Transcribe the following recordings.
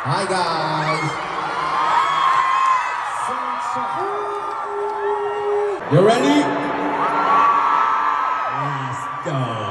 Hi guys. You ready? Let's go.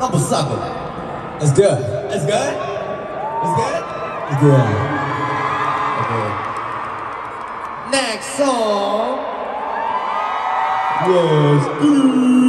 Number 7. That's good. That's good? That's good? That's good. Okay. Next song was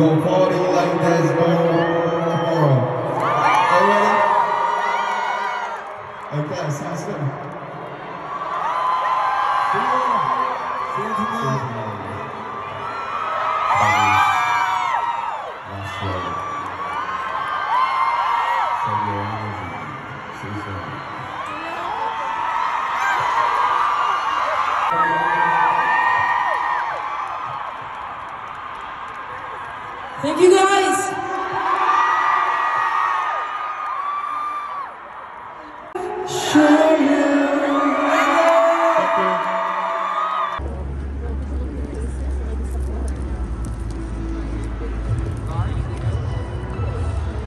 gonna party like there's no tomorrow. Alright? Okay, sounds good. Thank you guys! Sure.